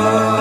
love.